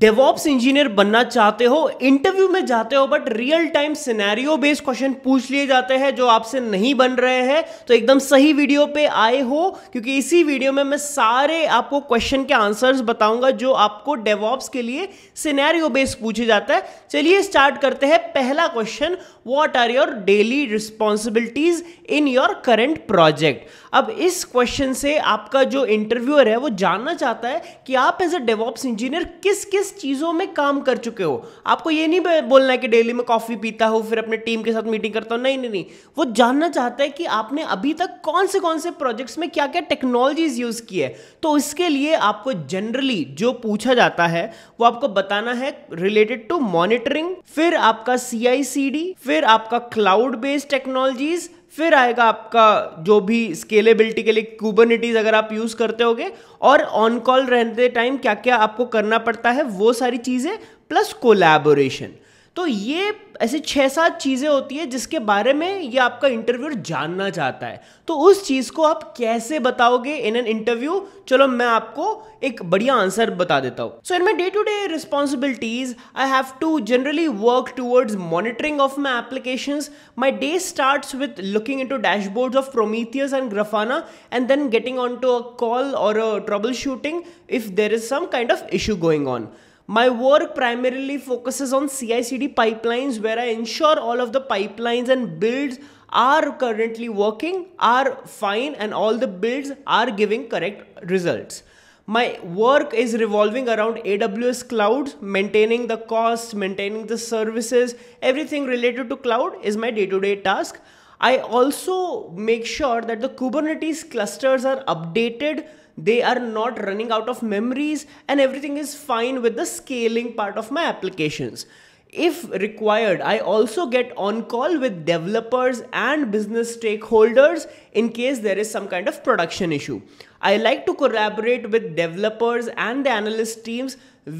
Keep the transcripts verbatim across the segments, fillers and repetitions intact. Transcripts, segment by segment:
DevOps engineer बनना चाहते हो, इंटरव्यू में जाते हो but real time scenario based question पूछ लिए जाते हैं जो आपसे नहीं बन रहे हैं, तो एकदम सही वीडियो पे आए हो, क्योंकि इसी वीडियो में मैं सारे आपको क्वेश्चन के आंसर्स बताऊंगा जो आपको डेवॉप्स के लिए सिनेरियो बेस्ड पूछे जाता है। चलिए स्टार्ट करते हैं। पहला question, what are your daily responsibilities in your current project. अब इस क्वेश्चन से आपका जो इंटरव्यूअर है वो जानना चाहता है कि आप एज अ डेवॉप्स इंजीनियर किस किस चीज़ों में काम कर चुके हो। आपको ये नहीं बोलना है कि डेली मैं कॉफ़ी पीता हूँ फिर अपने टीम के साथ मीटिंग करता हूँ, नहीं नहीं नहीं वो जानना चाहता है कि आपने अभी तक कौन से कौन से प्रोजेक्ट्स में क्या क्या टेक्नोलॉजीज यूज़ की है। तो इसके लिए आपको जनरली जो पूछा जाता है वो आपको बताना है रिलेटेड टू मॉनिटरिंग, फिर आपका सी आई सी डी, फिर आपका क्लाउड बेस्ड टेक्नोलॉजीज, फिर आएगा आपका जो भी स्केलेबिलिटी के लिए कुबरनेटीज अगर आप यूज़ करते होगे, और ऑन कॉल रहते टाइम क्या क्या आपको करना पड़ता है वो सारी चीज़ें, प्लस कोलैबोरेशन। तो ये ऐसे छः सात चीज़ें होती है जिसके बारे में ये आपका इंटरव्यूअर जानना चाहता है। तो उस चीज़ को आप कैसे बताओगे इन एन इंटरव्यू, चलो मैं आपको एक बढ़िया आंसर बता देता हूँ। So in my day to day responsibilities I have to generally work towards monitoring of my applications. My day starts with looking into dashboards of Prometheus and Grafana and then getting on to a call or troubleshooting if there is some kind of issue going on. My work primarily focuses on C I C D pipelines where I ensure all of the pipelines and builds are currently working, are fine and all the builds are giving correct results. My work is revolving around A W S clouds, maintaining the costs, maintaining the services, everything related to cloud is my day-to-day task. I also make sure that the Kubernetes clusters are updated, they are not running out of memories and everything is fine with the scaling part of my applications. If required, I also get on call with developers and business stakeholders in case there is some kind of production issue. I like to collaborate with developers and the analyst teams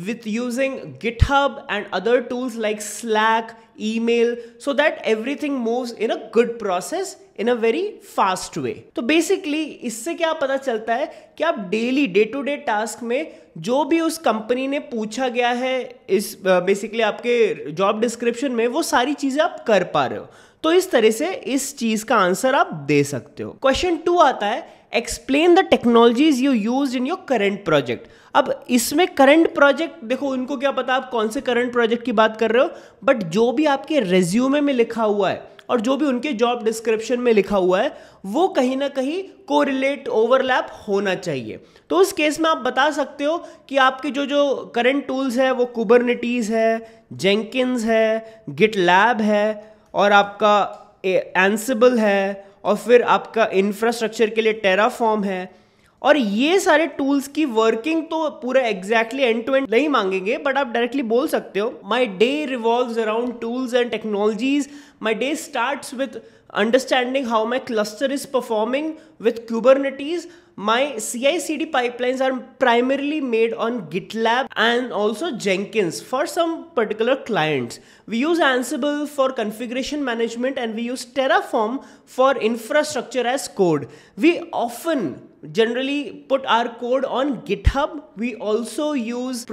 with using GitHub and other tools like Slack, email, so that everything moves in a good process in a very fast way. तो basically इससे क्या पता चलता है कि आप daily day to day task में जो भी उस कंपनी ने पूछा गया है इस बेसिकली आपके जॉब डिस्क्रिप्शन में वो सारी चीज़ें आप कर पा रहे हो। तो इस तरह से इस चीज़ का आंसर आप दे सकते हो। क्वेश्चन टू आता है, explain the technologies you use in your current project. अब इसमें करंट प्रोजेक्ट देखो, इनको क्या पता आप कौन से करंट प्रोजेक्ट की बात कर रहे हो, बट जो भी आपके रेज्यूमे में लिखा हुआ है और जो भी उनके जॉब डिस्क्रिप्शन में लिखा हुआ है वो कहीं ना कहीं कोरिलेट ओवरलैप होना चाहिए। तो उस केस में आप बता सकते हो कि आपके जो जो करंट टूल्स है वो कुबरनेटीज है, जेंकिंस है, गिटलैब है और आपका एंसिबल है और फिर आपका इंफ्रास्ट्रक्चर के लिए टेराफॉर्म है। और ये सारे टूल्स की वर्किंग तो पूरा एग्जैक्टली एंड टू एंड नहीं मांगेंगे, बट आप डायरेक्टली बोल सकते हो my day revolves around tools and technologies. My day starts with understanding how my cluster is performing with Kubernetes. My C I C D pipelines are primarily made on GitLab and also Jenkins for some particular clients. We use Ansible for configuration management and we use Terraform for infrastructure as code. We often generally put our code on GitHub. We also use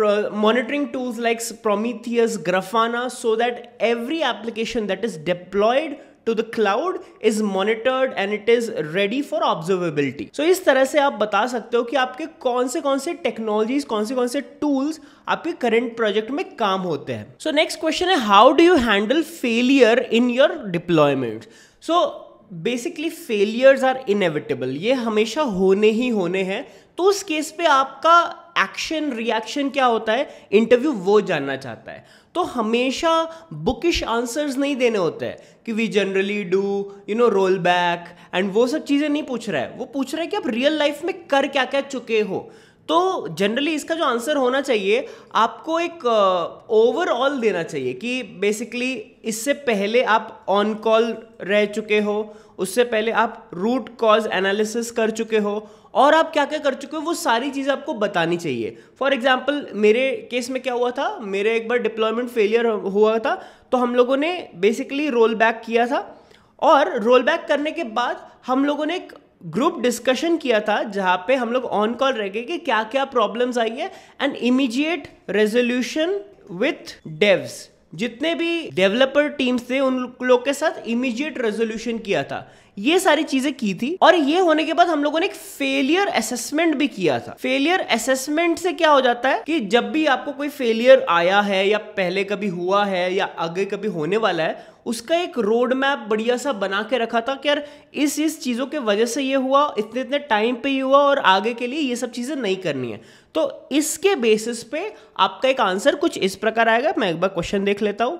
monitoring tools like Prometheus, Grafana, so that every application that is deployed to the cloud is monitored and it is ready for observability. So इस तरह से आप बता सकते हो कि आपके कौन से कौन से टेक्नोलॉजीज, कौन से कौन से टूल्स आपके करंट प्रोजेक्ट में काम होते हैं। सो नेक्स्ट क्वेश्चन है, how do you handle failure in your deployment. So basically failures are inevitable, ये हमेशा होने ही होने हैं। तो उस केस पे आपका एक्शन रिएक्शन क्या होता है, इंटरव्यू वो जानना चाहता है। तो हमेशा बुकिश आंसर्स नहीं देने होते हैं कि we generally do you know roll back and वो सब चीज़ें नहीं पूछ रहा है, वो पूछ रहा है कि आप रियल लाइफ में कर क्या क्या चुके हो। तो जनरली इसका जो आंसर होना चाहिए आपको एक ओवरऑल uh, देना चाहिए कि बेसिकली इससे पहले आप ऑन कॉल रह चुके हो, उससे पहले आप रूट कॉज एनालिसिस कर चुके हो और आप क्या क्या कर चुके हो वो सारी चीज़ें आपको बतानी चाहिए। फॉर एग्जाम्पल मेरे केस में क्या हुआ था, मेरे एक बार डिप्लॉयमेंट फेलियर हुआ था तो हम लोगों ने बेसिकली रोल बैक किया था और रोल बैक करने के बाद हम लोगों ने एक ग्रुप डिस्कशन किया था जहाँ पे हम लोग ऑन कॉल रह गए कि क्या क्या प्रॉब्लम्स आई है and immediate resolution with devs. जितने भी डेवलपर टीम्स थे उन लोग के साथ इमीडिएट रेजोल्यूशन किया था, ये सारी चीजें की थी। और ये होने के बाद हम लोगों ने एक फेलियर असेसमेंट भी किया था। फेलियर असेसमेंट से क्या हो जाता है कि जब भी आपको कोई फेलियर आया है या पहले कभी हुआ है या आगे कभी होने वाला है, उसका एक रोड मैप बढ़िया सा बना के रखा था कि यार इस इस चीज़ों के वजह से ये हुआ, इतने इतने टाइम पे ये हुआ और आगे के लिए ये सब चीज़ें नहीं करनी है। तो इसके बेसिस पे आपका एक आंसर कुछ इस प्रकार आएगा। मैं एक बार क्वेश्चन देख लेता हूँ,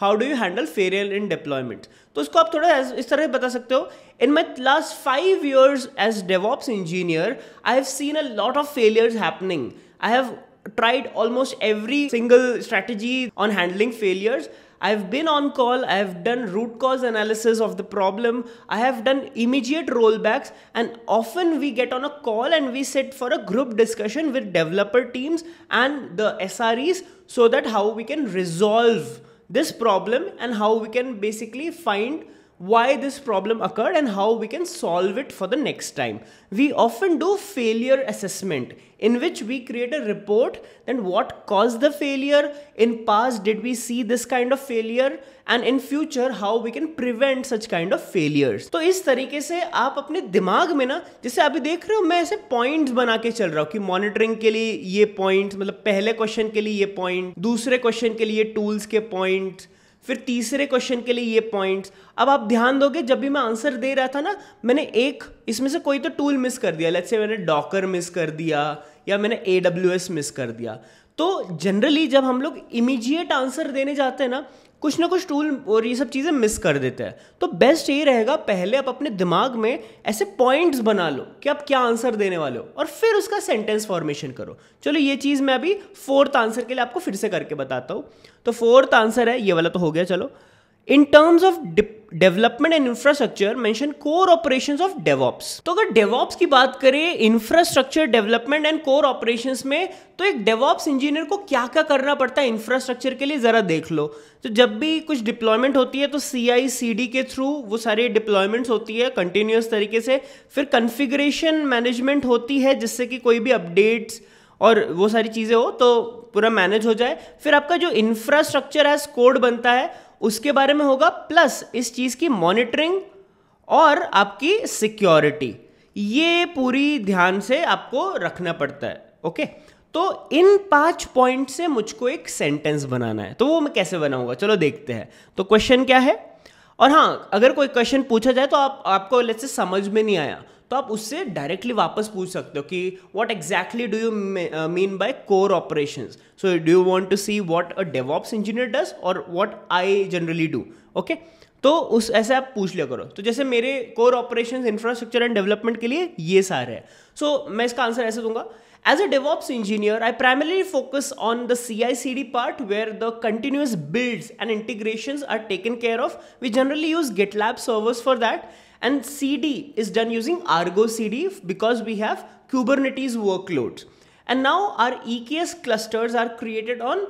how do you handle failure in deployment. तो उसको आप थोड़ा इस तरह बता सकते हो, in my last five years as DevOps engineer I have seen a lot of failures happening. I have tried almost every single strategy on handling failures. I've been on call, I've done root cause analysis of the problem, I have done immediate rollbacks, and often we get on a call and we sit for a group discussion with developer teams and the S R Es so that how we can resolve this problem and how we can basically find why this problem occurred and how we can solve it for the next time. We often do failure assessment in which we create a report then what caused the failure, in past did we see this kind of failure and in future how we can prevent such kind of failures. तो इस तरीके से आप अपने दिमाग में ना, जैसे अभी देख रहे हो मैं ऐसे पॉइंट्स बना के चल रहा हूँ कि मॉनिटरिंग के लिए ये पॉइंट्स, मतलब पहले क्वेश्चन के लिए ये पॉइंट, दूसरे क्वेश्चन के लिए टूल्स के पॉइंट्स, फिर तीसरे क्वेश्चन के लिए ये पॉइंट्स। अब आप ध्यान दोगे जब भी मैं आंसर दे रहा था ना, मैंने एक इसमें से कोई तो टूल मिस कर दिया, लेट्स से मैंने डॉकर मिस कर दिया या मैंने A W S मिस कर दिया। तो जनरली जब हम लोग इमीडिएट आंसर देने जाते हैं ना, कुछ ना कुछ टूल और ये सब चीज़ें मिस कर देते हैं। तो बेस्ट ये रहेगा पहले आप अपने दिमाग में ऐसे पॉइंट्स बना लो कि आप क्या आंसर देने वाले हो और फिर उसका सेंटेंस फॉर्मेशन करो। चलो ये चीज़ मैं अभी फोर्थ आंसर के लिए आपको फिर से करके बताता हूँ। तो फोर्थ आंसर है, ये वाला तो हो गया। चलो, in terms of development and infrastructure mention core operations of DevOps. तो अगर डेवऑप्स की बात करें infrastructure development and core operations में, तो एक डेवऑप्स इंजीनियर को क्या क्या करना पड़ता है इंफ्रास्ट्रक्चर के लिए जरा देख लो। तो जब भी कुछ डिप्लॉयमेंट होती है तो सी आई सी डी के थ्रू वो सारे डिप्लॉयमेंट्स होती है कंटिन्यूस तरीके से। फिर कन्फिग्रेशन मैनेजमेंट होती है जिससे कि कोई भी अपडेट्स और वो सारी चीज़ें हो तो पूरा मैनेज हो जाए। फिर आपका जो इंफ्रास्ट्रक्चर एज कोड बनता है उसके बारे में होगा, प्लस इस चीज़ की मॉनिटरिंग और आपकी सिक्योरिटी, ये पूरी ध्यान से आपको रखना पड़ता है। ओके, तो इन पांच पॉइंट से मुझको एक सेंटेंस बनाना है। तो वो मैं कैसे बनाऊंगा चलो देखते हैं। तो क्वेश्चन क्या है, और हाँ अगर कोई क्वेश्चन पूछा जाए तो आप आपको लेट्स से समझ में नहीं आया तो आप उससे डायरेक्टली वापस पूछ सकते हो कि what exactly do you mean by core operations, so do you want to see what a DevOps engineer does or what I generally do. Okay, तो उस ऐसे आप पूछ लिया करो। तो जैसे मेरे core operations infrastructure and development के लिए ये सारे हैं। सो so, मैं इसका आंसर ऐसे दूंगा, as a DevOps engineer I primarily focus on the C I C D part where the continuous builds and integrations are taken care of. We generally use GitLab servers for that and C D is done using Argo C D because we have Kubernetes workloads. And now our E K S clusters are created on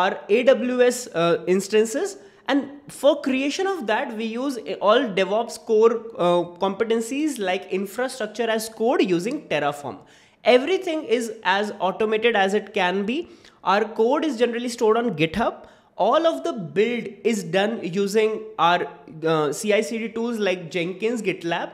our A W S uh, instances. And for creation of that, we use all DevOps core uh, competencies like infrastructure as code using Terraform. Everything is as automated as it can be. Our code is generally stored on GitHub. All of the build is done using our uh, C I C D tools like Jenkins, GitLab,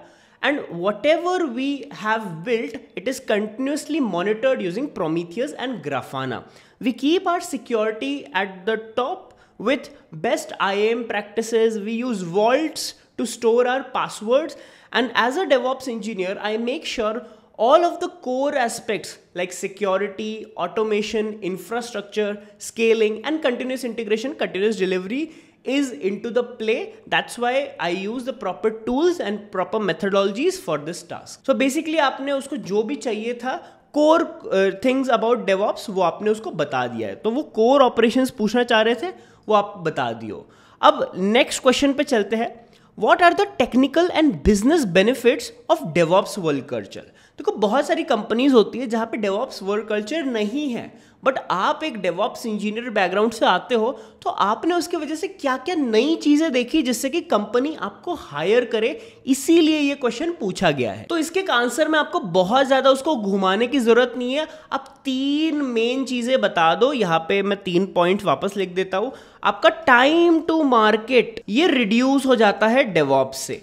and whatever we have built, it is continuously monitored using Prometheus and Grafana. We keep our security at the top with best I A M practices. We use vaults to store our passwords. And as a DevOps engineer, I make sure all of the core aspects like security, automation, infrastructure, scaling, and continuous integration, continuous delivery is into the play. That's why I use the proper tools and proper methodologies for this task. So basically, आपने उसको जो भी चाहिए था core uh, things about DevOps वो आपने उसको बता दिया है। तो वो core operations पूछना चाह रहे थे वो आप बता दियो। अब next question पे चलते हैं। What are the technical and business benefits of DevOps world culture? देखो बहुत सारी कंपनीज होती है जहाँ पे डेवॉप्स वर्क कल्चर नहीं है, बट आप एक डेवॉप्स इंजीनियर बैकग्राउंड से आते हो तो आपने उसकी वजह से क्या क्या नई चीज़ें देखी जिससे कि कंपनी आपको हायर करे, इसीलिए ये क्वेश्चन पूछा गया है। तो इसके आंसर में आपको बहुत ज़्यादा उसको घुमाने की ज़रूरत नहीं है, आप तीन मेन चीज़ें बता दो। यहाँ पे मैं तीन पॉइंट वापस लिख देता हूँ। आपका टाइम टू मार्केट ये रिड्यूस हो जाता है डेवॉप्स से,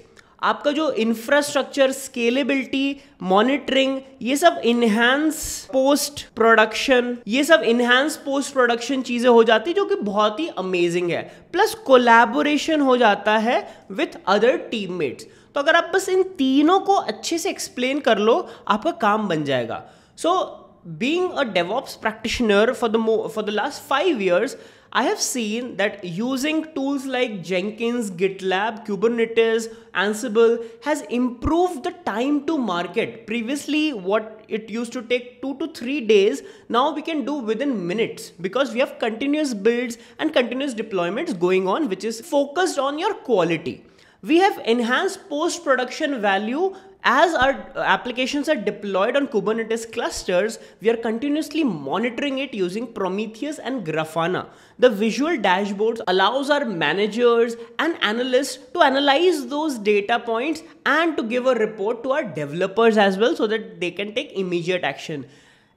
आपका जो इंफ्रास्ट्रक्चर, स्केलेबिलिटी, मॉनिटरिंग, ये सब इनहैंस पोस्ट प्रोडक्शन ये सब इनहैंस पोस्ट प्रोडक्शन चीज़ें हो जाती है, जो कि बहुत ही अमेजिंग है। प्लस कोलैबोरेशन हो जाता है विथ अदर टीममेट्स। तो अगर आप बस इन तीनों को अच्छे से एक्सप्लेन कर लो, आपका काम बन जाएगा। So being a DevOps practitioner for the for the last five years I have seen that using tools like Jenkins, GitLab, Kubernetes, Ansible has improved the time to market. Previously, what it used to take two to three days, now we can do within minutes because we have continuous builds and continuous deployments going on, which is focused on your quality. We have enhanced post-production value. As our applications are deployed on Kubernetes clusters, we are continuously monitoring it using Prometheus and Grafana. The visual dashboards allows our managers and analysts to analyze those data points and to give a report to our developers as well, so that they can take immediate action.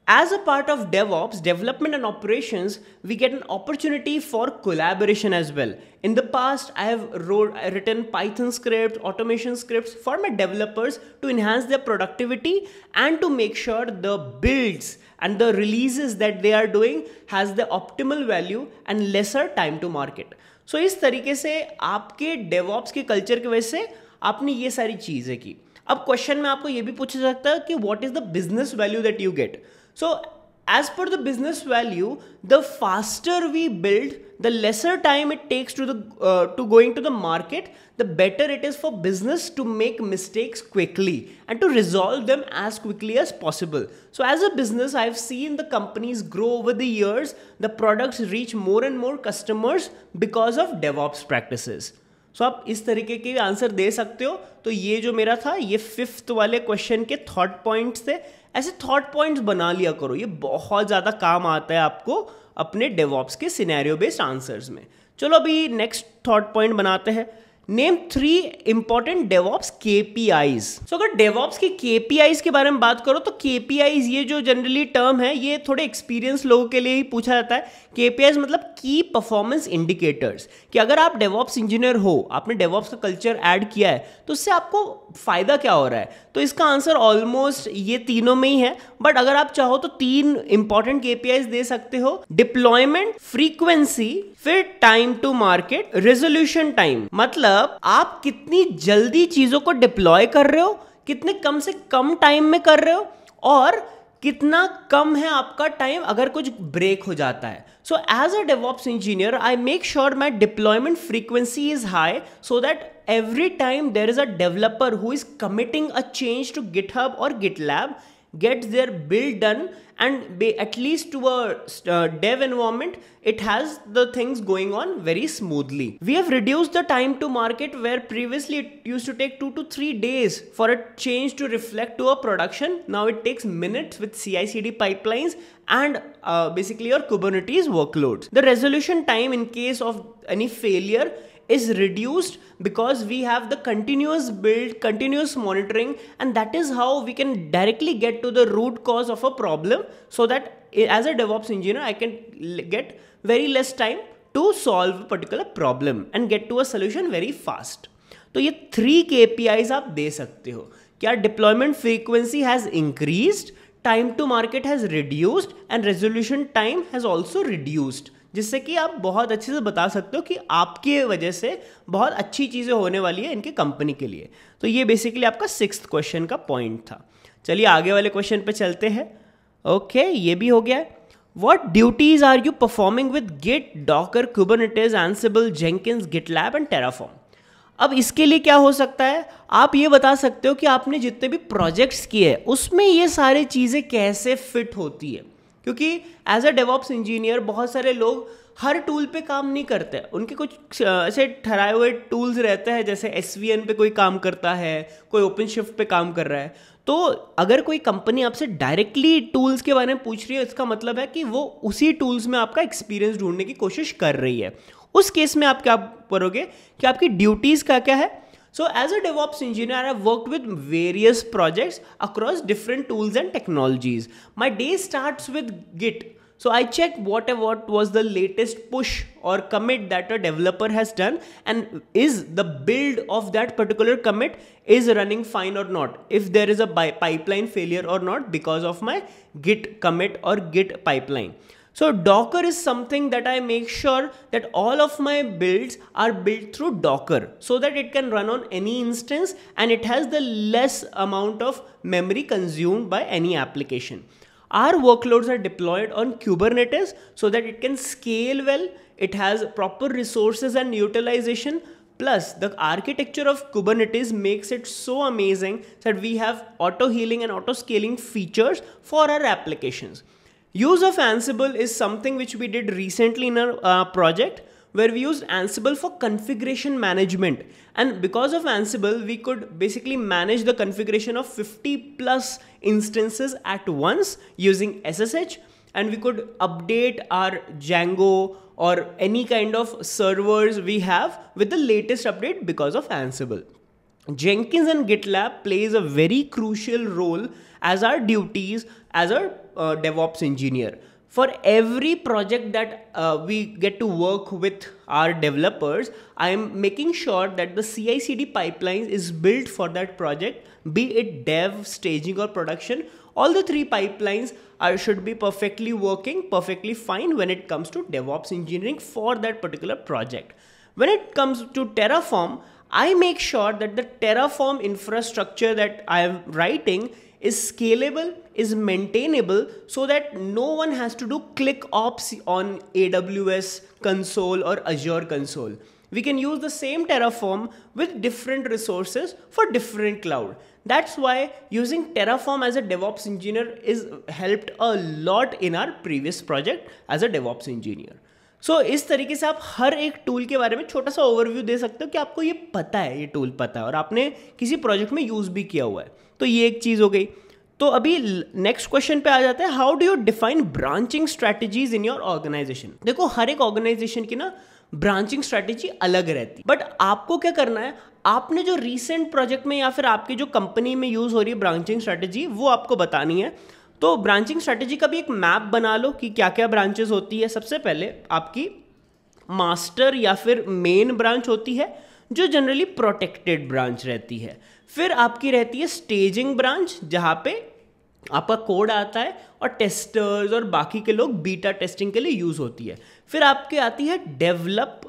As a part of DevOps, development and operations, we get an opportunity for collaboration as well. In the past, I have wrote, I written Python scripts, automation scripts for my developers to enhance their productivity and to make sure the builds and the releases that they are doing has the optimal value and lesser time to market. So, इस तरीके से आपके DevOps के culture की वजह से आपने ये सारी चीज़ें की। अब क्वेश्चन में आपको ये भी पूछा सकता है कि what is the business value that you get. So as per the business value, the faster we build, the lesser time it takes to the uh, to going to the market, the better it is for business to make mistakes quickly and to resolve them as quickly as possible. So as a business, I've seen the companies grow over the years. The products reach more and more customers because of DevOps practices. So आप इस तरीके के answer दे सकते हो। तो ये जो मेरा था, ये फिफ्थ वाले क्वेश्चन के थॉट पॉइंट्स थे। ऐसे थॉट पॉइंट्स बना लिया करो, ये बहुत ज़्यादा काम आता है आपको अपने डेवॉप्स के सिनेरियो बेस्ड आंसर्स में। चलो अभी नेक्स्ट थॉट पॉइंट बनाते हैं। Name three important DevOps KPIs. So अगर डेवॉप्स के केपीआईज के बारे में बात करो तो केपीआईज ये जो जनरली टर्म है ये थोड़े एक्सपीरियंस लोगों के लिए ही पूछा जाता है। केपीआईज मतलब की परफॉर्मेंस इंडिकेटर्स, कि अगर आप डेवॉप्स इंजीनियर हो, आपने डेवॉप्स का कल्चर ऐड किया है तो उससे आपको फायदा क्या हो रहा है। तो इसका आंसर ऑलमोस्ट ये तीनों में ही है, बट अगर आप चाहो तो तीन इंपॉर्टेंट केपीआईज दे सकते हो। डिप्लॉयमेंट, फ्रीक्वेंसी, फिर time to market, resolution time, मतलब आप कितनी जल्दी चीजों को डिप्लॉय कर रहे हो, कितने कम से कम टाइम में कर रहे हो, और कितना कम है आपका टाइम अगर कुछ ब्रेक हो जाता है। So as a DevOps engineer I make sure my deployment frequency is high, so that every time there is a developer who is committing a change to GitHub or GitLab, gets their build done, and be at least to a uh, dev environment, it has the things going on very smoothly. We have reduced the time to market where previously it used to take two to three days for a change to reflect to a production. Now it takes minutes with C I C D pipelines and uh, basically your Kubernetes workloads. The resolution time in case of any failure is reduced because we have the continuous build, continuous monitoring, and that is how we can directly get to the root cause of a problem, so that as a DevOps engineer, I can get very less time to solve a particular problem and get to a solution very fast. तो ये three K P Is आप दे सकते हो। क्या deployment frequency has increased, time to market has reduced, and resolution time has also reduced, जिससे कि आप बहुत अच्छे से बता सकते हो कि आपके वजह से बहुत अच्छी चीज़ें होने वाली है इनके कंपनी के लिए। तो ये बेसिकली आपका सिक्स्थ क्वेश्चन का पॉइंट था। चलिए आगे वाले क्वेश्चन पे चलते हैं। ओके, ये भी हो गया है। What duties are you performing with Git, Docker, Kubernetes, Ansible, Jenkins, GitLab and Terraform. अब इसके लिए क्या हो सकता है, आप ये बता सकते हो कि आपने जितने भी प्रोजेक्ट्स किए हैं उसमें ये सारी चीज़ें कैसे फिट होती है, क्योंकि एज अ डेवॉप्स इंजीनियर बहुत सारे लोग हर टूल पे काम नहीं करते। उनके कुछ ऐसे ठहराए हुए टूल्स रहते हैं, जैसे एस वी एन पे कोई काम करता है, कोई ओपन शिफ्ट पे काम कर रहा है। तो अगर कोई कंपनी आपसे डायरेक्टली टूल्स के बारे में पूछ रही है, इसका मतलब है कि वो उसी टूल्स में आपका एक्सपीरियंस ढूंढने की कोशिश कर रही है। उस केस में आप क्या करोगे कि आपकी ड्यूटीज़ क्या क्या है। So as a DevOps engineer, I have worked with various projects across different tools and technologies. My day starts with Git. So I check what, what was the latest push or commit that a developer has done, and is the build of that particular commit is running fine or not. If there is a pipeline failure or not because of my Git commit or Git pipeline. So Docker is something that I make sure that all of my builds are built through Docker so that it can run on any instance and it has the less amount of memory consumed by any application. Our workloads are deployed on Kubernetes so that it can scale well, it has proper resources and utilization. Plus, the architecture of Kubernetes makes it so amazing that we have auto-healing and auto-scaling features for our applications. Use of Ansible is something which we did recently in our uh, project where we used Ansible for configuration management, and because of Ansible we could basically manage the configuration of fifty plus instances at once using S S H, and we could update our Django or any kind of servers we have with the latest update because of Ansible. Jenkins and GitLab plays a very crucial role as our duties as a uh, DevOps engineer. For every project that uh, we get to work with our developers, I am making sure that the C I C D pipeline is built for that project, be it dev, staging or production. All the three pipelines are, should be perfectly working, perfectly fine when it comes to DevOps engineering for that particular project. When it comes to Terraform, I make sure that the Terraform infrastructure that I am writing is scalable, is maintainable, so that no one has to do click ops on A W S console or Azure console. We can use the same Terraform with different resources for different cloud. That's why using Terraform as a DevOps engineer is helped a lot in our previous project as a DevOps engineer. So so, इस तरीके से आप हर एक tool के बारे में छोटा सा ओवरव्यू दे सकते हो कि आपको ये पता है, ये टूल पता है और आपने किसी प्रोजेक्ट में यूज़ भी किया हुआ है। तो ये एक चीज़ हो गई। तो अभी नेक्स्ट क्वेश्चन पे आ जाता है, how do you define branching strategies in your organisation. देखो, हर एक ऑर्गेनाइजेशन की ना ब्रांचिंग स्ट्रैटेजी अलग रहती है, बट आपको क्या करना है, आपने जो रिसेंट प्रोजेक्ट में या फिर आपकी जो कंपनी में यूज़ हो रही है ब्रांचिंग स्ट्रैटेजी, वो आपको बतानी है। तो ब्रांचिंग स्ट्रैटेजी का भी एक मैप बना लो कि क्या क्या ब्रांचेस होती है। सबसे पहले आपकी मास्टर या फिर मेन ब्रांच होती है जो जनरली प्रोटेक्टेड ब्रांच रहती है। फिर आपकी रहती है स्टेजिंग ब्रांच जहाँ पे आपका कोड आता है और टेस्टर्स और बाकी के लोग बीटा टेस्टिंग के लिए यूज़ होती है। फिर आपकी आती है डेवलप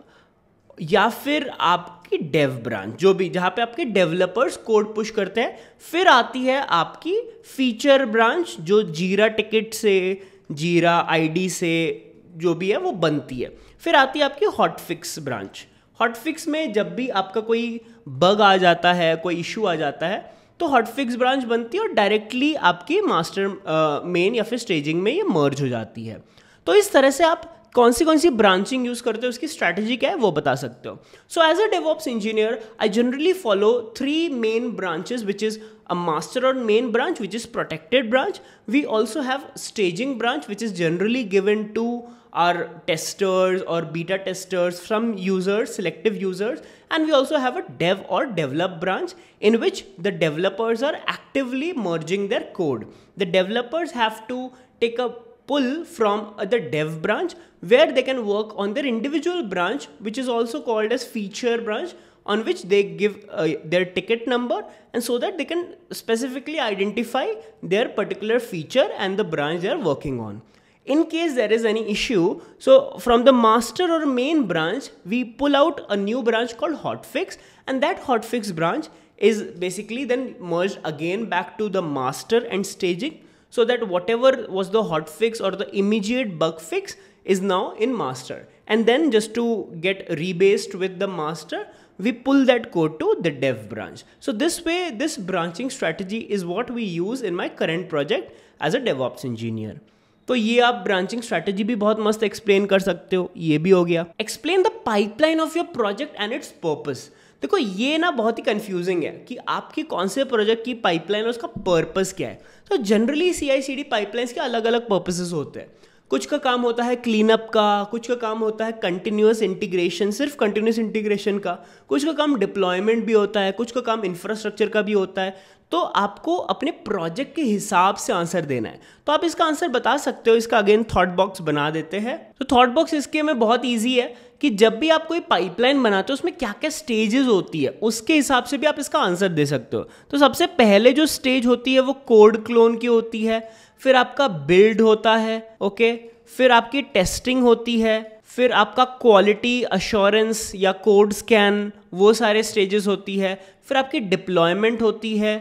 या फिर आपकी डेव ब्रांच, जो भी जहाँ पे आपके डेवलपर्स कोड पुश करते हैं। फिर आती है आपकी फीचर ब्रांच जो जीरा टिकट से, जीरा आईडी से जो भी है वो बनती है। फिर आती है आपकी हॉटफिक्स ब्रांच। हॉटफिक्स में जब भी आपका कोई बग आ जाता है, कोई इशू आ जाता है, तो हॉटफिक्स ब्रांच बनती है और डायरेक्टली आपकी मास्टर मेन या फिर स्टेजिंग में ये मर्ज हो जाती है। तो इस तरह से आप कौन सी कौन सी ब्रांचिंग यूज़ करते हो, उसकी स्ट्रैटेजी क्या है वो बता सकते हो। So as a DevOps engineer I generally follow three main branches, which is a master or main branch, which is protected branch. We also have staging branch, which is generally given to our testers or beta testers, some users, selective users. And we also have a dev or develop branch in which the developers are actively merging their code. The developers have to take a pull from the dev branch where they can work on their individual branch, which is also called as feature branch, on which they give uh, their ticket number, and so that they can specifically identify their particular feature and the branch they are working on. In case there is any issue, so from the master or main branch, we pull out a new branch called hotfix, and that hotfix branch is basically then merged again back to the master and staging, so that whatever was the hotfix or the immediate bug fix is now in master. And then just to get rebased with the master, we pull that code to the dev branch. So this way, this branching strategy is what we use in my current project as a DevOps engineer. तो ये आप branching strategy भी बहुत मस्त explain कर सकते हो। ये भी हो गया। Explain the pipeline of your project and its purpose. देखो ये ना बहुत ही कंफ्यूजिंग है कि आपकी कौन से प्रोजेक्ट की पाइपलाइन और उसका पर्पस क्या है। तो generally C I C D pipelines के अलग अलग पर्पसेस होते हैं। कुछ का काम होता है क्लीनअप का, कुछ का काम होता है कंटिन्यूस इंटीग्रेशन, सिर्फ कंटिन्यूस इंटीग्रेशन का, कुछ का काम डिप्लॉयमेंट भी होता है, कुछ का काम इंफ्रास्ट्रक्चर का भी होता है। तो आपको अपने प्रोजेक्ट के हिसाब से आंसर देना है। तो आप इसका आंसर बता सकते हो, इसका अगेन थॉट बॉक्स बना देते हैं। तो थॉट बॉक्स इसके में बहुत ईजी है कि जब भी आप कोई पाइपलाइन बनाते हो उसमें क्या क्या स्टेजेस होती है उसके हिसाब से भी आप इसका आंसर दे सकते हो। तो सबसे पहले जो स्टेज होती है वो कोड क्लोन की होती है, फिर आपका बिल्ड होता है, ओके, फिर आपकी टेस्टिंग होती है, फिर आपका क्वालिटी अश्योरेंस या कोड स्कैन, वो सारे स्टेजेस होती है, फिर आपकी डिप्लॉयमेंट होती है,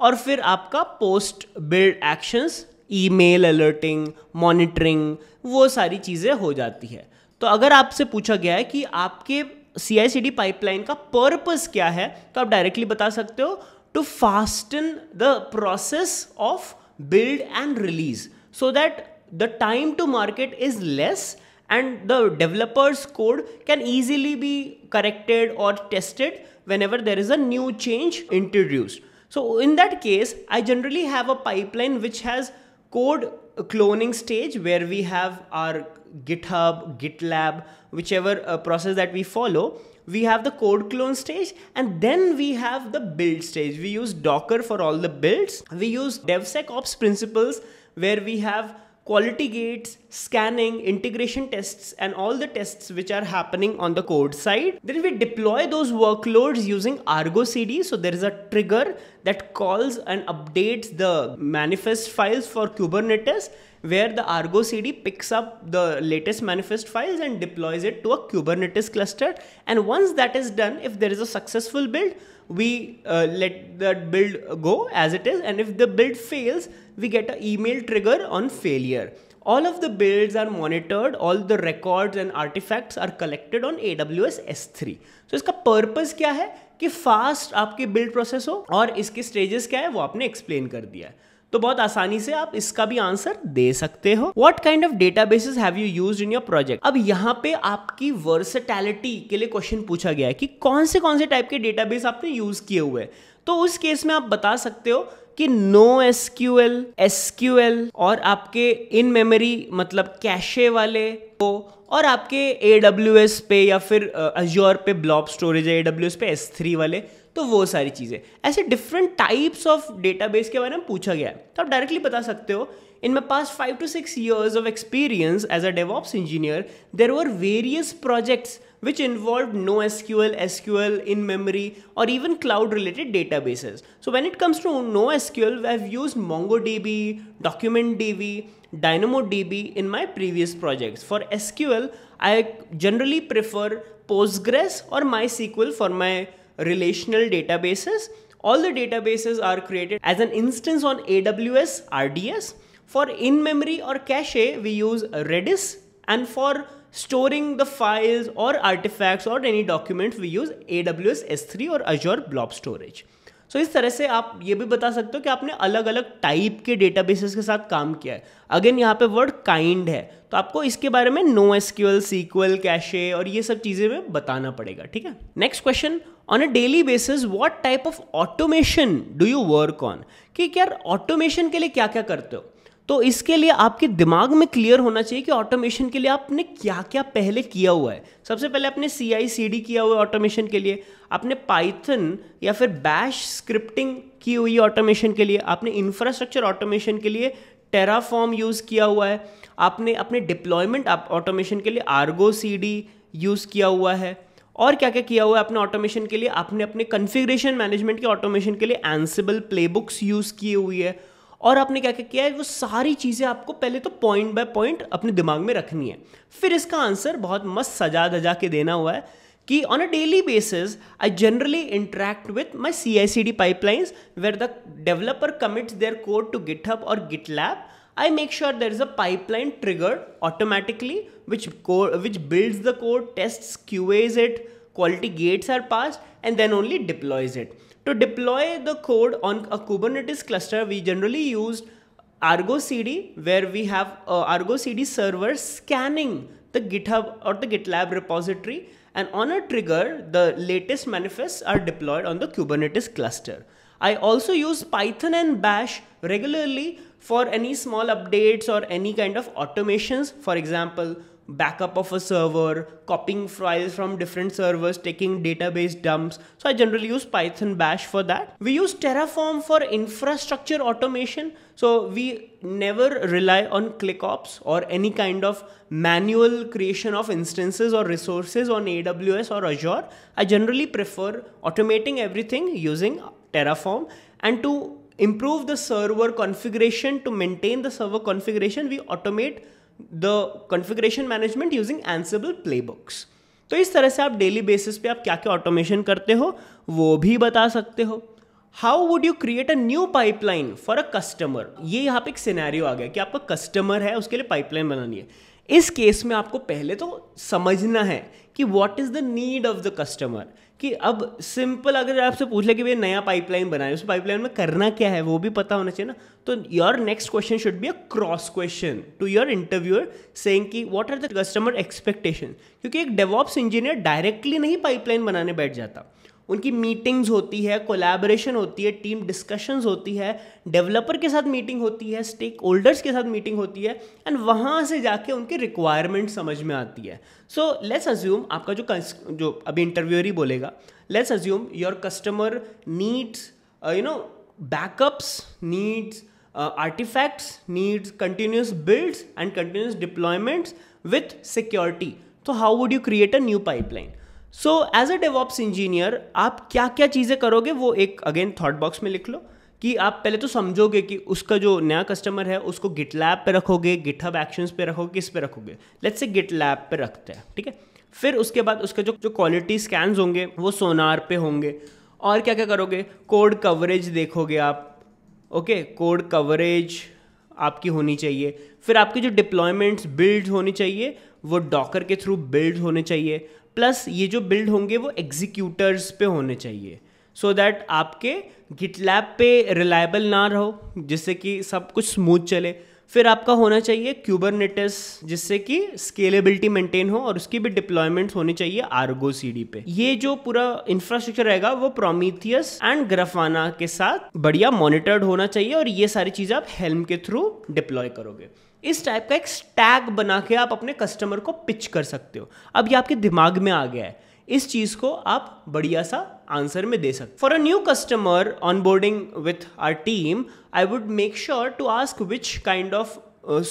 और फिर आपका post build actions, email alerting, monitoring, वो सारी चीज़ें हो जाती है। तो अगर आपसे पूछा गया है कि आपके C I C D pipeline का पर्पस क्या है तो आप डायरेक्टली बता सकते हो to fasten the process of build and release so that the time to market is less and the developer's code can easily be corrected or tested whenever there is a new change introduced. So in that case, I generally have a pipeline which has code cloning stage where we have our GitHub, GitLab, whichever uh, process that we follow. We have the code clone stage and then we have the build stage. We use Docker for all the builds. We use DevSecOps principles where we have quality gates, scanning, integration tests, and all the tests which are happening on the code side. Then we deploy those workloads using Argo C D. So there is a trigger that calls and updates the manifest files for Kubernetes, where the Argo C D picks up the latest manifest files and deploys it to a Kubernetes cluster. And once that is done, if there is a successful build, we uh, let that build go as it is. And if the build fails, we get an email trigger on failure. All of the builds are monitored, all the records and artifacts are collected on A W S S three. So इसका purpose क्या है कि fast आपके build process हो, और इसके stages क्या है वो आपने explain कर दिया है। तो बहुत आसानी से आप इसका भी आंसर दे सकते हो। What kind of databases have you used in your project? अब यहाँ पे आपकी versatility के लिए क्वेश्चन पूछा गया है कि कौन से कौन से टाइप के डेटाबेस आपने यूज किए हुए हैं। तो उस केस में आप बता सकते हो कि नो एसक्यूएल, एसक्यूएल और आपके इन मेमोरी मतलब कैशे वाले को, और आपके A W S पे या फिर अज्योर पे ब्लॉब स्टोरेज है, A W S पे S थ्री वाले, तो वो सारी चीज़ें। ऐसे डिफरेंट टाइप्स ऑफ डेटाबेस के बारे में पूछा गया है। तो आप डायरेक्टली बता सकते हो, in my past five to six years of experience as a DevOps engineer there were various projects which involved NoSQL, S Q L, in-memory, or even cloud-related databases. So when it comes to NoSQL, I've used MongoDB, DocumentDB, DynamoDB in my previous projects. For S Q L, I generally prefer Postgres or MySQL for my relational databases. All the databases are created as an instance on A W S R D S. For in-memory or cache, we use Redis, and for storing the files or artifacts or any documents we use A W S S three और Azure Blob Storage. So इस तरह से आप ये भी बता सकते हो कि आपने अलग अलग टाइप के डेटाबेसेस के साथ काम किया है। अगेन यहाँ पे वर्ड काइंड है तो आपको इसके बारे में नो एसक्यूएल, सीक्वल, कैशे और ये सब चीज़ें में बताना पड़ेगा, ठीक है। Next question, on a daily basis what type of automation do you work on, कि यार ऑटोमेशन के लिए क्या क्या करते हो। तो इसके लिए आपके दिमाग में क्लियर होना चाहिए कि ऑटोमेशन के लिए आपने क्या क्या पहले किया हुआ है। सबसे पहले आपने सी आई सी डी किया हुआ है ऑटोमेशन के लिए, आपने पाइथन या फिर बैश स्क्रिप्टिंग की हुई ऑटोमेशन के लिए, आपने इंफ्रास्ट्रक्चर ऑटोमेशन के लिए टेराफॉर्म यूज़ किया हुआ है, आपने अपने डिप्लॉयमेंट ऑटोमेशन के लिए आर्गो सी डी यूज़ किया हुआ है, और क्या क्या किया हुआ है अपने ऑटोमेशन के लिए, आपने अपने कन्फिग्रेशन मैनेजमेंट के ऑटोमेशन के लिए एंसिबल प्लेबुक्स यूज़ की हुई है, और आपने क्या क्या किया है। वो सारी चीज़ें आपको पहले तो पॉइंट बाय पॉइंट अपने दिमाग में रखनी है, फिर इसका आंसर बहुत मस्त सजा धजा के देना हुआ है कि on a daily basis I generally interact with my C I C D pipelines where the developer commits their code to GitHub or GitLab. I make sure there is a pipeline triggered automatically which code, which builds the code, tests, Q As it, quality gates are passed, and then only deploys it. To deploy the code on a Kubernetes cluster, we generally use Argo C D, where we have uh, Argo C D servers scanning the the GitHub or the GitLab repository, and on a trigger, the latest manifests are deployed on the Kubernetes cluster. I also use Python and Bash regularly for any small updates or any kind of automations. For example, backup of a server, copying files from different servers, taking database dumps. So I generally use Python Bash for that. We use Terraform for infrastructure automation. So we never rely on ClickOps or any kind of manual creation of instances or resources on A W S or Azure. I generally prefer automating everything using Terraform, and to improve the server configuration, to maintain the server configuration, we automate the configuration management using Ansible playbooks. तो इस तरह से आप daily basis पे आप क्या क्या automation करते हो वो भी बता सकते हो. How would you create a new pipeline for a customer. ये यहाँ पे एक सिनेरियो आ गया कि आपका कस्टमर है, उसके लिए पाइपलाइन बनानी है. इस केस में आपको पहले तो समझना है कि what is the need of the customer. कि अब सिंपल अगर आपसे पूछ ले कि भैया नया पाइपलाइन बनाए, उस पाइपलाइन में करना क्या है वो भी पता होना चाहिए ना. तो your next question should be a cross question to your interviewer saying कि what are the customer expectation. क्योंकि एक डेवऑप्स इंजीनियर डायरेक्टली नहीं पाइपलाइन बनाने बैठ जाता. उनकी मीटिंग्स होती है, कोलैबोरेशन होती है, टीम डिस्कशंस होती है, डेवलपर के साथ मीटिंग होती है, स्टेक होल्डर्स के साथ मीटिंग होती है, एंड वहाँ से जाके उनकी रिक्वायरमेंट समझ में आती है. सो लेट्स अज्यूम आपका जो जो अभी इंटरव्यूअर ही बोलेगा, let's assume your customer needs you know backups, needs artifacts, needs continuous builds and continuous deployments with security. तो how would you create a new pipeline. So as a DevOps engineer आप क्या क्या चीज़ें करोगे वो एक अगेन थॉट बॉक्स में लिख लो. कि आप पहले तो समझोगे कि उसका जो नया कस्टमर है उसको गिटलैब पे रखोगे, गिटहब एक्शंस पे रखोगे, किस पे रखोगे. लेट्स से गिटलैब पे रखते हैं, ठीक है. फिर उसके बाद उसका जो जो क्वालिटी स्कैन्स होंगे वो सोनार पे होंगे. और क्या क्या करोगे, कोड कवरेज देखोगे आप. ओके, कोड कवरेज आपकी होनी चाहिए. फिर आपकी जो डिप्लॉयमेंट्स बिल्ड होनी चाहिए वो डॉकर के थ्रू बिल्ड होने चाहिए. प्लस ये जो बिल्ड होंगे वो एग्जीक्यूटर्स पे होने चाहिए सो so दैट आपके गिटलैब पे रिलायबल ना रहो, जिससे कि सब कुछ स्मूथ चले. फिर आपका होना चाहिए क्यूबरनेटिस, जिससे कि स्केलेबिलिटी मेंटेन हो, और उसकी भी डिप्लॉयमेंट्स होनी चाहिए आर्गो सीडी पे. ये जो पूरा इंफ्रास्ट्रक्चर रहेगा वो प्रोमीथियस एंड ग्राफाना के साथ बढ़िया मॉनिटर्ड होना चाहिए, और ये सारी चीज़ें आप हेल्म के थ्रू डिप्लॉय करोगे. इस टाइप का एक स्टैक बना के आप अपने कस्टमर को पिच कर सकते हो. अब ये आपके दिमाग में आ गया है, इस चीज़ को आप बढ़िया सा आंसर में दे सकते. For a new customer onboarding with our team, I would make sure to ask which kind of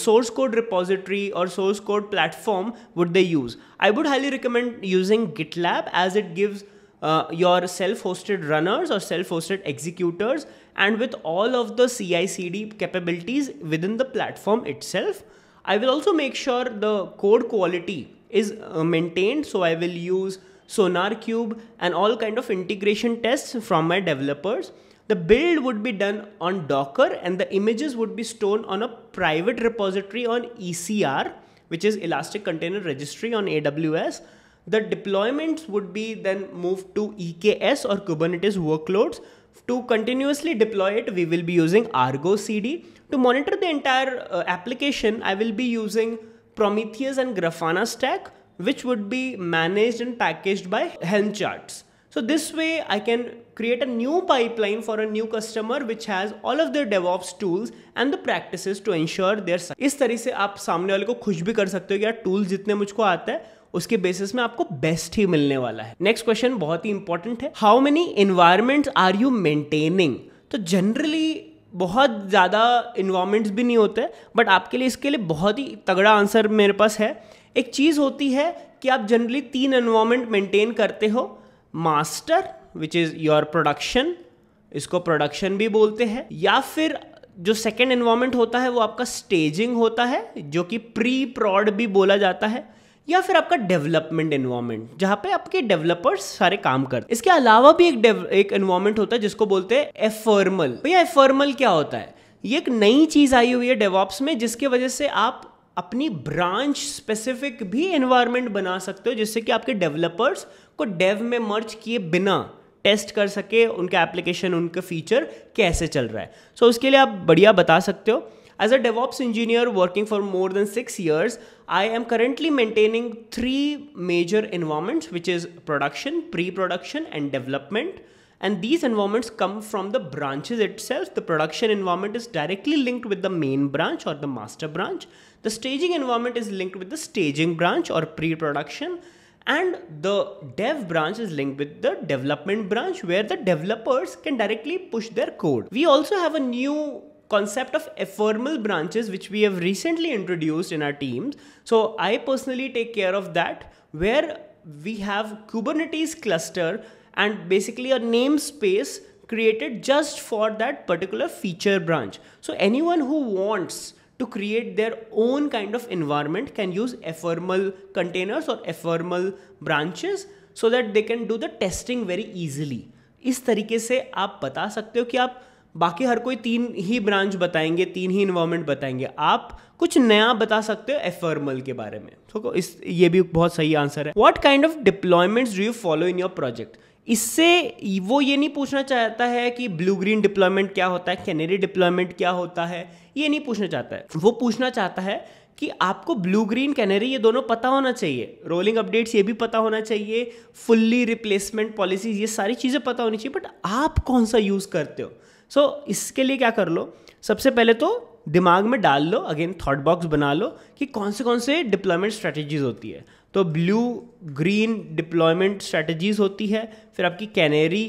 source code repository और source code platform would they use. I would highly recommend using GitLab as it gives your self-hosted runners or self-hosted executors, and with all of the C I C D capabilities within the platform itself. I will also make sure the code quality is uh, maintained, so I will use SonarQube and all kind of integration tests from my developers. The build would be done on Docker, and the images would be stored on a private repository on E C R, which is Elastic Container Registry on A W S. The deployments would be then moved to E K S or Kubernetes workloads. To continuously deploy it, we will be using Argo C D. To monitor the entire uh, application, I will be using Prometheus and Grafana stack, which would be managed and packaged by Helm charts. So this way I can create a new pipeline for a new customer which has all of their DevOps tools and the practices to ensure their success. इस तरह से आप सामने वाले को खुश भी कर सकते हो कि यार tools जितने मुझको आता है उसके बेसिस में आपको बेस्ट ही मिलने वाला है. नेक्स्ट क्वेश्चन बहुत ही इंपॉर्टेंट है. How many environments are you maintaining. तो जनरली बहुत ज़्यादा एनवायरमेंट्स भी नहीं होते, बट आपके लिए इसके लिए बहुत ही तगड़ा आंसर मेरे पास है. एक चीज़ होती है कि आप जनरली तीन एनवायरमेंट मेंटेन करते हो. Master which is your production, इसको प्रोडक्शन भी बोलते हैं. या फिर जो सेकेंड एनवायरमेंट होता है वो आपका स्टेजिंग होता है, जो कि प्री प्रॉड भी बोला जाता है. या फिर आपका डेवलपमेंट एनवायरमेंट, जहाँ पे आपके डेवलपर्स सारे काम करते हैं. इसके अलावा भी एक एक एनवायरमेंट होता है जिसको बोलते हैं एफर्मल. भैया एफर्मल क्या होता है. ये एक नई चीज़ आई हुई है डेवऑप्स में, जिसके वजह से आप अपनी ब्रांच स्पेसिफिक भी एनवायरमेंट बना सकते हो, जिससे कि आपके डेवलपर्स को डेव में मर्ज किए बिना टेस्ट कर सके उनका एप्लीकेशन, उनका फीचर कैसे चल रहा है. सो so, उसके लिए आप बढ़िया बता सकते हो. As a DevOps engineer working for more than six years, I am currently maintaining three major environments, which is production, pre-production, and development. And these environments come from the branches itself. The production environment is directly linked with the main branch or the master branch. The staging environment is linked with the staging branch or pre-production. And the dev branch is linked with the development branch, where the developers can directly push their code. We also have a new concept of ephemeral branches, which we have recently introduced in our teams. So I personally take care of that, where we have Kubernetes cluster and basically a namespace created just for that particular feature branch. So anyone who wants to create their own kind of environment can use ephemeral containers or ephemeral branches so that they can do the testing very easily. इस तरीके से आप बता सकते हो कि आप बाकी हर कोई तीन ही ब्रांच बताएंगे, तीन ही इन्वायरमेंट बताएंगे, आप कुछ नया बता सकते हो एफर्मल के बारे में. तो इस ये भी बहुत सही आंसर है. What kind of deployments do you follow in your project? इससे वो ये नहीं पूछना चाहता है कि ब्लू ग्रीन डिप्लॉयमेंट क्या होता है, कैनरी डिप्लॉयमेंट क्या होता है, ये नहीं पूछना चाहता है. वो पूछना चाहता है कि आपको ब्लू ग्रीन कैनरी ये दोनों पता होना चाहिए, रोलिंग अपडेट्स ये भी पता होना चाहिए, फुल्ली रिप्लेसमेंट पॉलिसीज ये सारी चीज़ें पता होनी चाहिए, बट आप कौन सा यूज़ करते हो. सो so, इसके लिए क्या कर लो, सबसे पहले तो दिमाग में डाल लो, अगेन थॉट बॉक्स बना लो कि कौन से कौन से डिप्लॉयमेंट स्ट्रैटेजीज होती है. तो ब्लू ग्रीन डिप्लॉयमेंट स्ट्रैटेजीज होती है, फिर आपकी कैनरी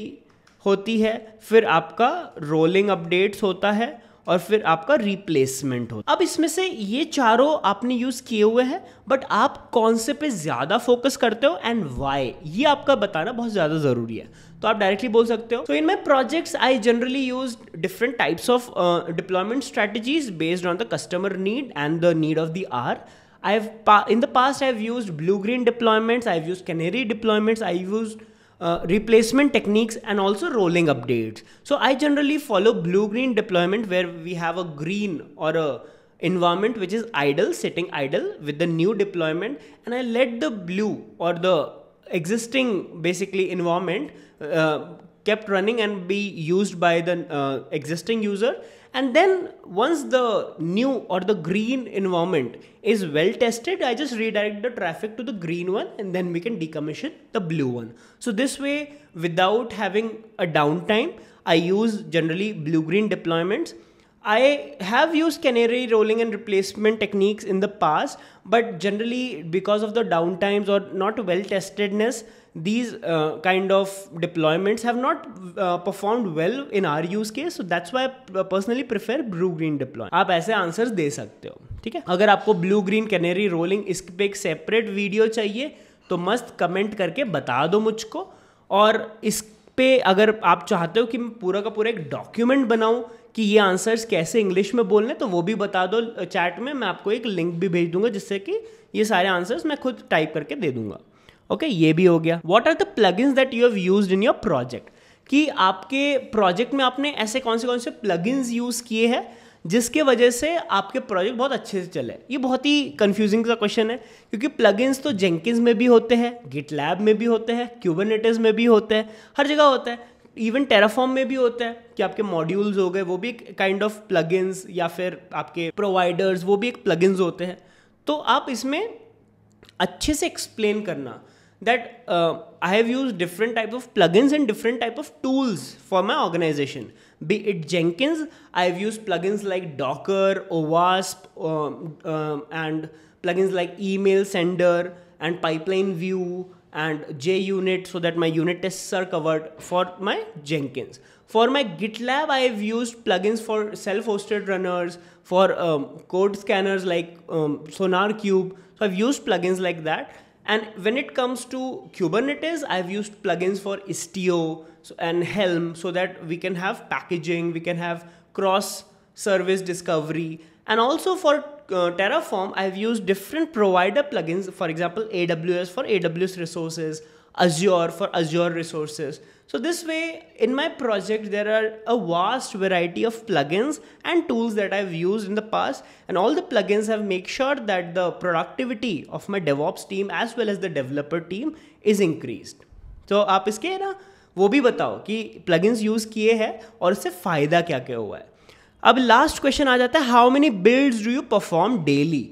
होती है, फिर आपका रोलिंग अपडेट्स होता है, और फिर आपका रिप्लेसमेंट होता है. अब इसमें से ये चारों आपने यूज़ किए हुए हैं, बट आप कौन से पे ज़्यादा फोकस करते हो एंड वाई, ये आपका बताना बहुत ज़्यादा ज़रूरी है. तो आप डायरेक्टली बोल सकते हो, so in my projects I generally use different types of deployment strategies based on the customer need and the need of the hour. I've in the past I've used blue-green deployments, I've used canary deployments, I've used uh, replacement techniques and also rolling updates. So I generally follow blue-green deployment, where we have a green or a environment which is idle, sitting idle with the new deployment, and I let the blue or the existing basically environment uh, kept running and be used by the uh, existing user. And then once the new or the green environment is well tested, I just redirect the traffic to the green one, and then we can decommission the blue one. So this way, without having a downtime, I use generally blue-green deployments. I have used canary, rolling and replacement techniques in the past, but generally because of the downtimes or not well testedness, these uh, kind of deployments have not uh, performed well in our use case. So that's why I personally prefer blue green deployment. आप ऐसे answers दे सकते हो, ठीक है. अगर आपको blue green canary rolling इस पे एक सेपरेट वीडियो चाहिए तो मस्त कमेंट करके बता दो मुझको. और इस पे अगर आप चाहते हो कि मैं पूरा का पूरा एक डॉक्यूमेंट बनाऊं कि ये आंसर्स कैसे इंग्लिश में बोलने, तो वो भी बता दो चैट में. मैं आपको एक लिंक भी भेज दूंगा जिससे कि ये सारे आंसर्स मैं खुद टाइप करके दे दूंगा. ओके okay, ये भी हो गया. What are the plugins that you have used in your project, कि आपके प्रोजेक्ट में आपने ऐसे कौन से कौन से प्लगइन्स यूज़ किए हैं जिसके वजह से आपके प्रोजेक्ट बहुत अच्छे से चले. ये बहुत ही कंफ्यूजिंग सा क्वेश्चन है, क्योंकि प्लगइन्स तो जेंकिंस में भी होते हैं, गिटलैब में भी होते हैं, क्यूबरनेटिस में भी होते हैं, हर जगह होता है. इवन टेराफॉर्म में भी होता है कि आपके मॉड्यूल्स हो गए, वो भी एक काइंड ऑफ प्लगइन्स, या फिर आपके प्रोवाइडर्स, वो भी एक प्लगइन्स होते हैं. तो आप इसमें अच्छे से एक्सप्लेन करना that uh, I have used different type of plugins and different type of tools for my organization. Be it Jenkins, I have used plugins like Docker, OWASP, um, um, and plugins like Email Sender and Pipeline View and JUnit, so that my unit tests are covered for my Jenkins. For my GitLab, I have used plugins for self-hosted runners, for um, code scanners like um, SonarQube. So I've used plugins like that. And when it comes to Kubernetes, I've used plugins for Istio and Helm, so that we can have packaging, we can have cross-service discovery. And also for uh, Terraform, I've used different provider plugins, for example, A W S for A W S resources, Azure for Azure resources. So this way, in my project, there are a vast variety of plugins and tools that I've used in the past, and all the plugins have made sure that the productivity of my DevOps team as well as the developer team is increased. So आप इसके ना वो भी बताओ कि plugins use किए हैं और इससे फ़ायदा क्या क्या हुआ है. अब लास्ट क्वेश्चन आ जाता है, how many builds do you perform daily.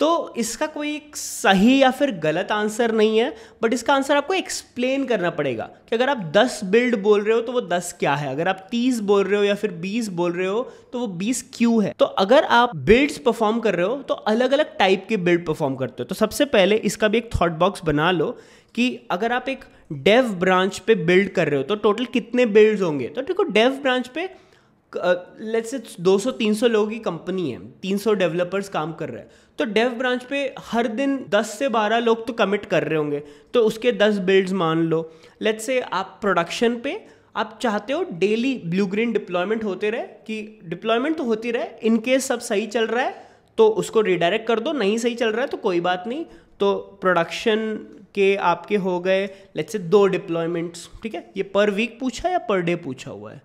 तो इसका कोई सही या फिर गलत आंसर नहीं है, बट इसका आंसर आपको एक्सप्लेन करना पड़ेगा कि अगर आप दस बिल्ड बोल रहे हो तो वो दस क्या है, अगर आप तीस बोल रहे हो या फिर बीस बोल रहे हो तो वो बीस क्यों है। तो अगर आप बिल्ड्स परफॉर्म कर रहे हो तो अलग अलग टाइप के बिल्ड परफॉर्म करते हो। तो सबसे पहले इसका भी एक थॉट बॉक्स बना लो कि अगर आप एक डेव ब्रांच पे बिल्ड कर रहे हो तो टोटल कितने बिल्ड्स होंगे। तो देखो डेव ब्रांच पे लेट्स से दो सौ तीन सौ लोगों की कंपनी है, तीन सौ डेवलपर्स काम कर रहे हैं, तो डेव ब्रांच पे हर दिन दस से बारह लोग तो कमिट कर रहे होंगे, तो उसके दस बिल्ड्स मान लो। लेट्स से आप प्रोडक्शन पे आप चाहते हो डेली ब्लू ग्रीन डिप्लॉयमेंट होते रहे, कि डिप्लॉयमेंट तो होती रहे, इनकेस सब सही चल रहा है तो उसको रिडायरेक्ट कर दो, नहीं सही चल रहा है तो कोई बात नहीं। तो प्रोडक्शन के आपके हो गए लेट्स से दो डिप्लॉयमेंट्स, ठीक है, ये पर वीक पूछा या पर डे पूछा हुआ है,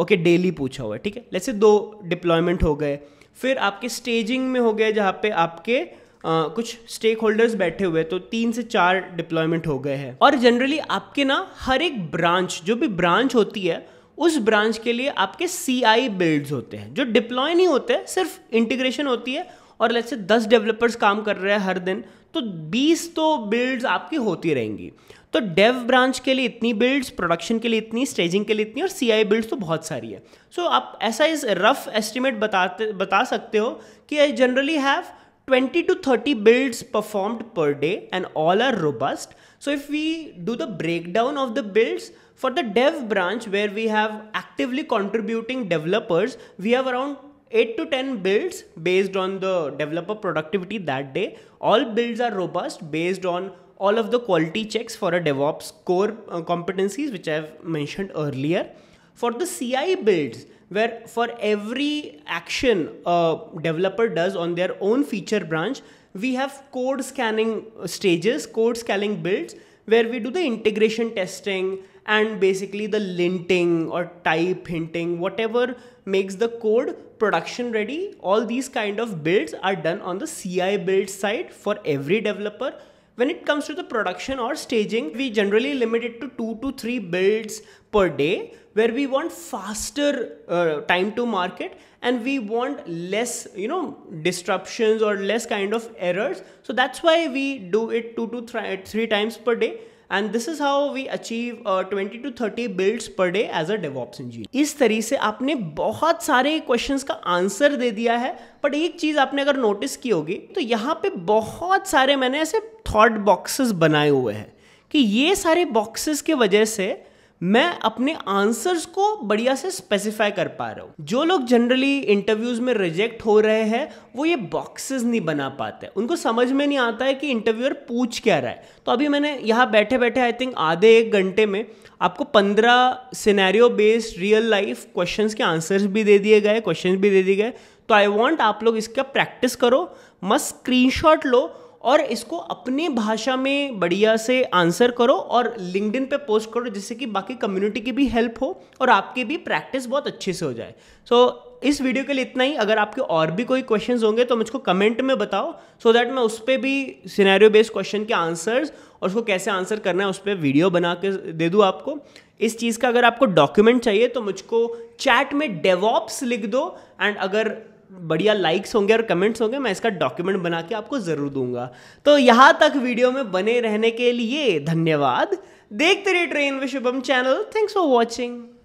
ओके okay, डेली पूछा हुआ है, ठीक है, लेट्स से दो डिप्लॉयमेंट हो गए। फिर आपके स्टेजिंग में हो गए जहाँ पे आपके आ, कुछ स्टेक होल्डर्स बैठे हुए, तो तीन से चार डिप्लॉयमेंट हो गए हैं। और जनरली आपके ना हर एक ब्रांच, जो भी ब्रांच होती है उस ब्रांच के लिए आपके सी आई बिल्ड्स होते हैं जो डिप्लॉय नहीं होते हैं, सिर्फ इंटीग्रेशन होती है। और लेट्स से दस डेवलपर्स काम कर रहे हैं हर दिन, तो बीस तो बिल्ड्स आपकी होती रहेंगी। तो डेव ब्रांच के लिए इतनी बिल्ड्स, प्रोडक्शन के लिए इतनी, स्टेजिंग के लिए इतनी, और सीआई बिल्ड्स तो बहुत सारी है। सो so, आप ऐसा इस रफ एस्टिमेट बताते बता सकते हो कि I generally have twenty to thirty builds performed per day and all are robust. So if we do the breakdown of the builds for the dev branch where we have actively contributing developers, we have around eight to ten builds based on the developer productivity that day. All builds are robust based on all of the quality checks for a DevOps core uh, competencies which I have mentioned earlier. For the C I builds, where for every action a developer does on their own feature branch, we have code scanning stages, code scanning builds, where we do the integration testing and basically the linting or type hinting, whatever makes the code production ready. All these kind of builds are done on the C I build side for every developer. When it comes to the production or staging, we generally limit it to two to three builds per day, where we want faster uh, time to market and we want less, you know, disruptions or less kind of errors. So that's why we do it two to th three times per day. And this is how we achieve uh, twenty to thirty builds per day as a DevOps engineer. इस तरीके से आपने बहुत सारे questions का answer दे दिया है, but एक चीज़ आपने अगर notice की होगी तो यहाँ पे बहुत सारे मैंने ऐसे thought boxes बनाए हुए हैं कि ये सारे boxes के वजह से मैं अपने आंसर्स को बढ़िया से स्पेसिफाई कर पा रहा हूँ। जो लोग जनरली इंटरव्यूज में रिजेक्ट हो रहे हैं वो ये बॉक्सेस नहीं बना पाते, उनको समझ में नहीं आता है कि इंटरव्यूअर पूछ क्या रहा है। तो अभी मैंने यहाँ बैठे बैठे आई थिंक आधे एक घंटे में आपको पंद्रह scenario based real life questions के आंसर्स भी दे दिए गए, क्वेश्चन भी दे दिए गए। तो आई वॉन्ट आप लोग इसका प्रैक्टिस करो, मस्त स्क्रीनशॉट लो और इसको अपने भाषा में बढ़िया से आंसर करो और लिंक्डइन पे पोस्ट करो, जिससे कि बाकी कम्युनिटी की भी हेल्प हो और आपकी भी प्रैक्टिस बहुत अच्छे से हो जाए। सो so, इस वीडियो के लिए इतना ही। अगर आपके और भी कोई क्वेश्चंस होंगे तो मुझको कमेंट में बताओ, सो so दैट मैं उस पर भी सिनेरियो बेस्ड क्वेश्चन के आंसर्स और उसको कैसे आंसर करना है उस पर वीडियो बना के दे दूँ आपको। इस चीज़ का अगर आपको डॉक्यूमेंट चाहिए तो मुझको चैट में डेवॉप्स लिख दो, एंड अगर बढ़िया लाइक्स होंगे और कमेंट्स होंगे मैं इसका डॉक्यूमेंट बना के आपको ज़रूर दूंगा। तो यहाँ तक वीडियो में बने रहने के लिए धन्यवाद। देखते रहिए train with Shubham channel. Thanks for watching.